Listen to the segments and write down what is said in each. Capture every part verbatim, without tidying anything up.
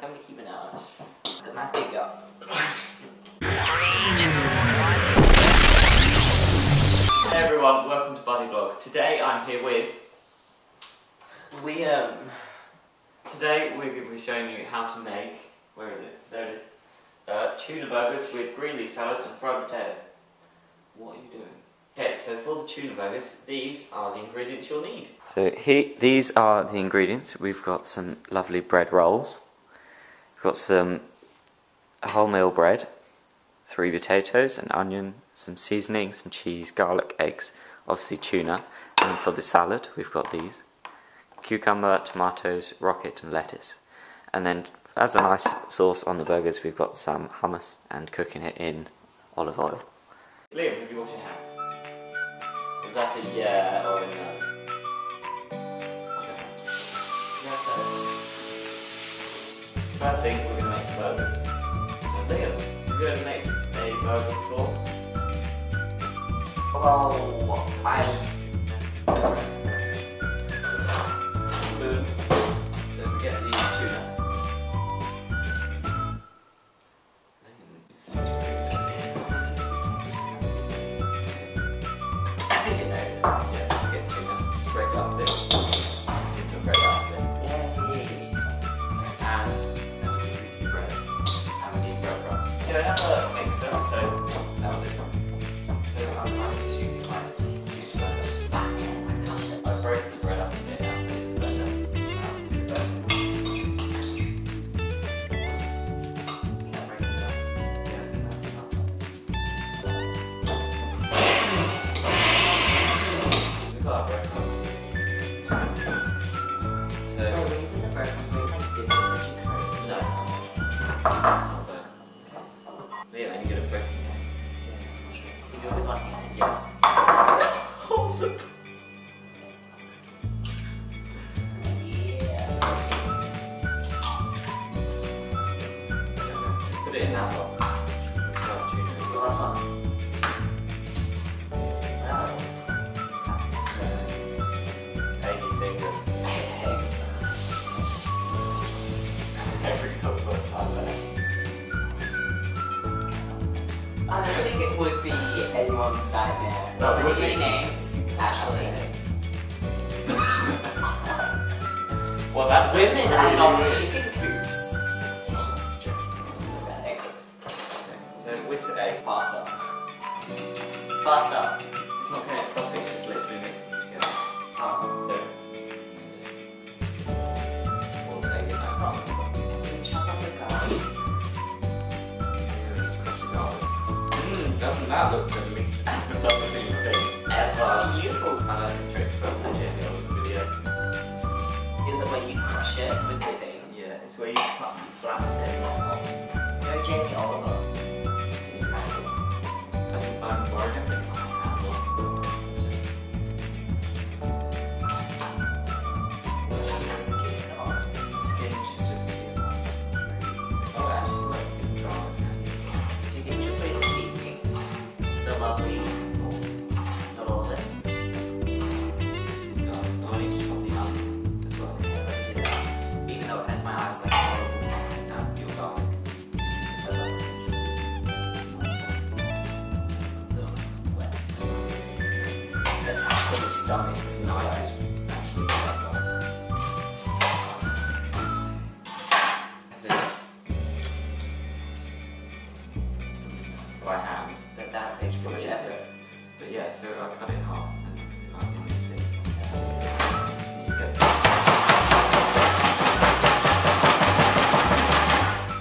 like I'm gonna keep an eye on it. But my feet go. Hey everyone, welcome to Buddy Vlogs. Today I'm here with Liam. Today we're going to be showing you how to make, where is it? There it is. Uh, tuna burgers with green leaf salad and fried potato. What are you doing? Okay, so for the tuna burgers, these are the ingredients you'll need. So here, these are the ingredients. We've got some lovely bread rolls. We've got some wholemeal bread, three potatoes, an onion, some seasoning, some cheese, garlic, eggs, obviously tuna. And for the salad, we've got these. Cucumber, tomatoes, rocket and lettuce. And then as a nice sauce on the burgers, we've got some hummus and cooking it in olive oil. Liam, have you washed your hands? Was that a yeah or a no? Yes, sir. First thing, we're going to make the burgers. So Liam, we're going to make a burger before. Oh, I... Spoon. So we get the tuna. So, so that'll do. So I'm, I'm just using my juice blender. Ah, yeah, I've broken the bread up a bit now. Is that breaking it up? Yeah, I think that's enough. We've got our bread on. So oh, we put the bread on so we can dip the rich curry. No. That's not good. Liam, are you good at breaking eggs? Yeah, sure. Is your good lucky? Yeah. Awesome. Yeah. Put it in that bowl. That's not too good. Well, that's fine. Wow. Eggy fingers. Every cook's worst part of that. I think it would be anyone's nightmare. That would be. Names, actually. Well, that's women are not chicken coops. So whisk the egg faster. Faster. It's not going to properly, it's just literally mixing them together. Oh. So just pour the egg in that crumb. Do we chop up the garlic? We need to crush the garlic. Doesn't that look the least appetizing thing ever? Beautiful! I learned this trick from the Jamie Oliver video. Is it where you crush it with the thing? Yeah, it's where you cut the flat thing on. No, Jamie Oliver. I think I'm worried I'm going to cut my hands off. What's on the skin on? The skin should just be enough. Oh, it actually works in the garlic. Do you think you should put it in the seasoning? Lovely. Not all of it. No, I need to chop the onion as well. Yeah. Even though it hurts my eyes, like horrible. No, you're gone. So that just is wet. That's how for the stomach. This knife is actually quite well. This by hand. But that takes so much effort. But yeah, so I cut it in half and I can mix it. You just get this.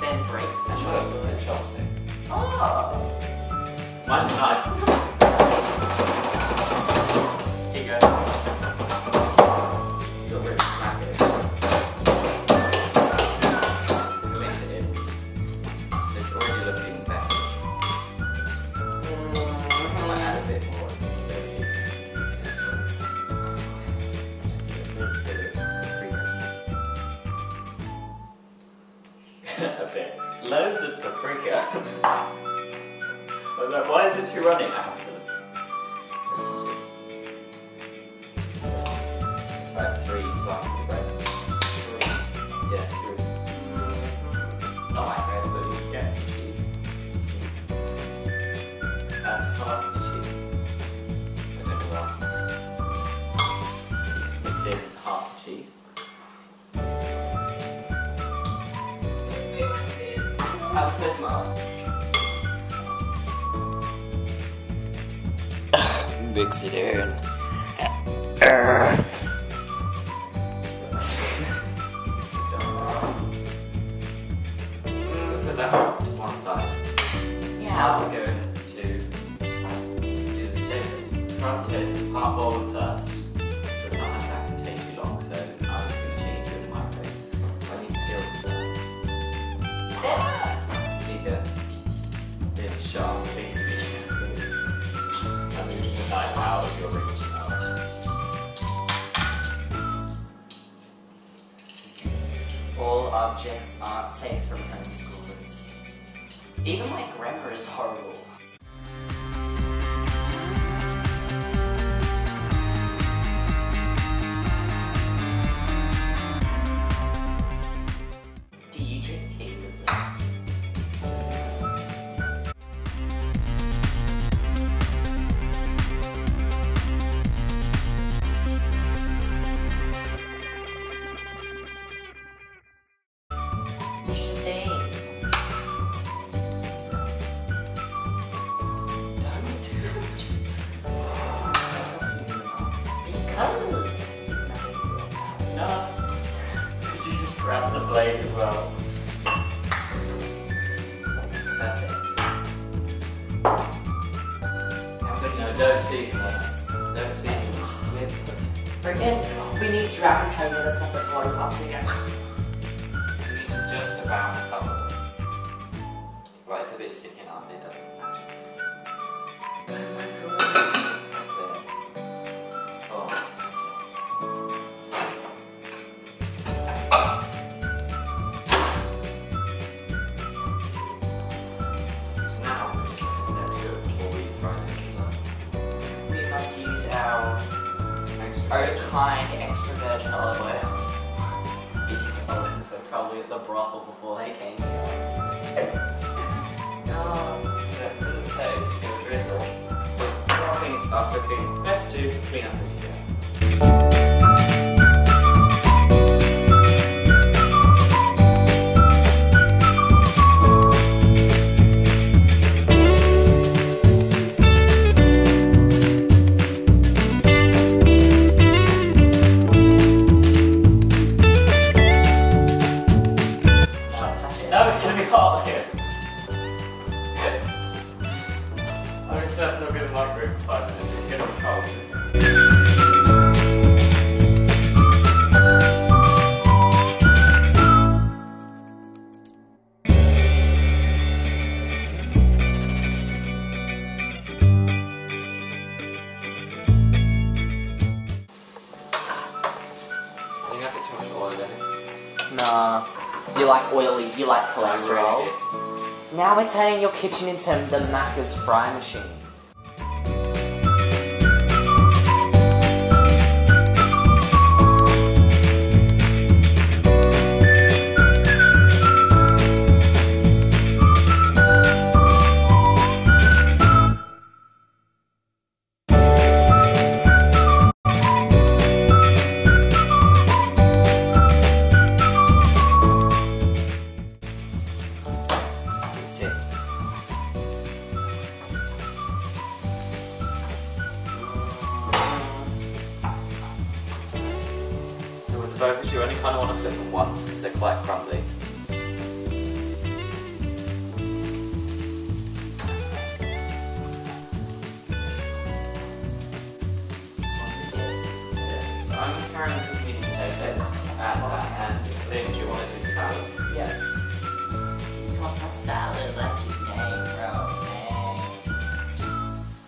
Then breaks. That's what I'm doing. Chopstick. Oh! Mine's a knife. Here you go. You'll really smack it. We mix it in. So it's already looking better. A bit. Loads of paprika. Why is it too running? I have to. Just like three slices of bread. Three. Yeah, three. Mm. How's it so small? Mix it in. So put that to one side. Yeah. Now we're going to do the potatoes. Try the potatoes, part boil them first. But sometimes that can take too long, so I'm just going to change it in the microwave. I need to peel them first. Yeah. You can get it sharp, basically. Wow, if you're ready to smell it. All objects aren't safe from homeschoolers. Even my grammar is horrible. Do you drink tea with them? You should just eat. Don't do it. Because there's nothing like that. No. Because you just grab the blade as well. Perfect. I'm gonna just no, don't season that. Don't season it. Forget. We need dragon powder that's not the water stops again. Just about cover them. Right, if a bit sticking up, it doesn't matter. There. Oh. So now we're just going to do it before we fry those as well. We must use our extra our kind extra virgin olive oil. These olives were probably at the brothel before they came here. No, so for the potatoes, you do a drizzle. Things are cooking. Best to clean up as you go. It's gonna be hot here. I'm gonna set up in the microwave for five minutes, it's gonna be cold. I think I put too much oil in it. Nah. You like oily, you like cholesterol. Really now we're turning your kitchen into the Macca's fry machine. Both, you only kind of want to flip them once because they're quite crumbly. Yeah. So I'm carrying a piece of potatoes and that, and then do you want to do salad? Yeah. Toss my salad like you name, bro, man.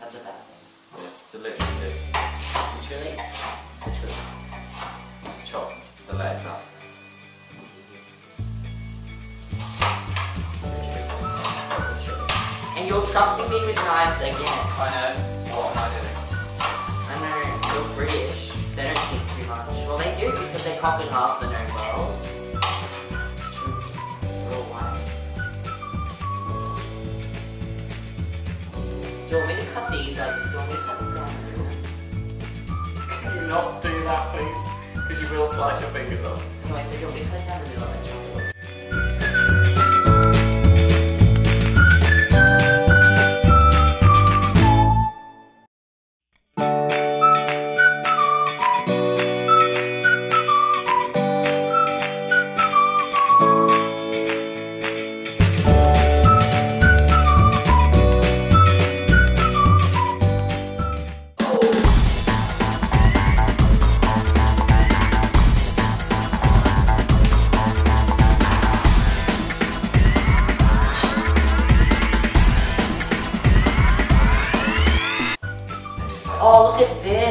That's a bad thing. Yeah. So literally just the chili, the chili. Chop the layers up. And you're trusting me with knives again. I know. What am I doing? I know, you're British. They don't think too much. Well, they do because they copied half the known world. It's true. They're all white. Do you want me to cut these? Like, do you want me to cut this down? Can you not do that, please? Because you will slice your fingers off. Anyway, so you'll be cutting down the middle of that chocolate.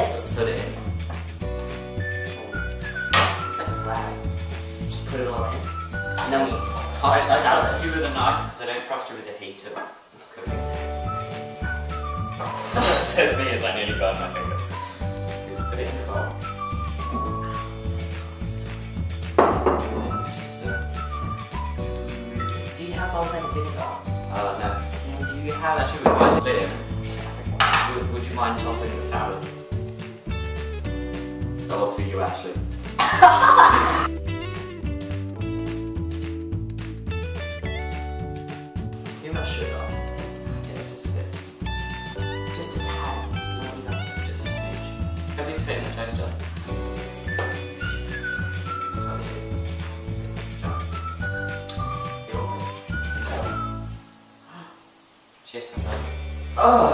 this. Put it in. Looks like a flag. Just put it all in. And then we toss I, this I out. I trusted you with a knife because I don't trust you with a heater. It's cooking. It says me as I nearly burned my finger. Just put it in the bowl. Just, uh, do you have bowls like a big bowl? Uh, no. And do you have actually with my lid in? Would, would you mind tossing the salad? That was for you, Ashley. Too much sugar. Yeah, just a bit. Just a tad. Not enough, just a smidge. Have these fit in the toaster? Shit, I'm done. Ugh!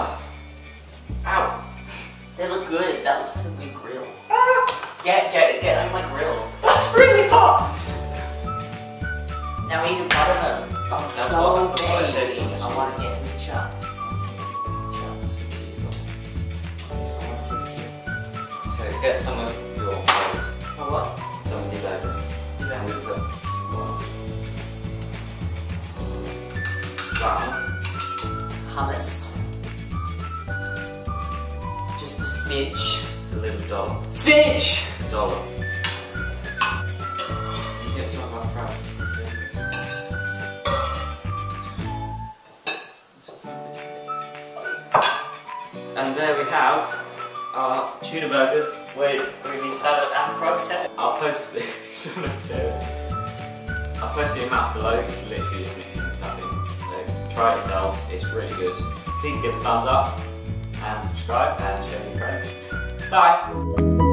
They look good. That looks like a big grill. Ah. Get, get, get on my grill. That's really hot! Now we can butter them. Oh, it's so big. I want to get in the chop. So get some of your flavors. Oh, what? Some of the flavors. Yeah. And we put hummus. Hummus. Just a smidge. It's a little dollop. Smidge! A dollop. You get some of my friend. And there we have our tuna burgers with creamy salad and fried potato. I'll post the I'll post the amounts below. It's literally just mixing the stuff in. So try it yourselves. It's really good. Please give a thumbs up. And subscribe and share with your friends. Bye!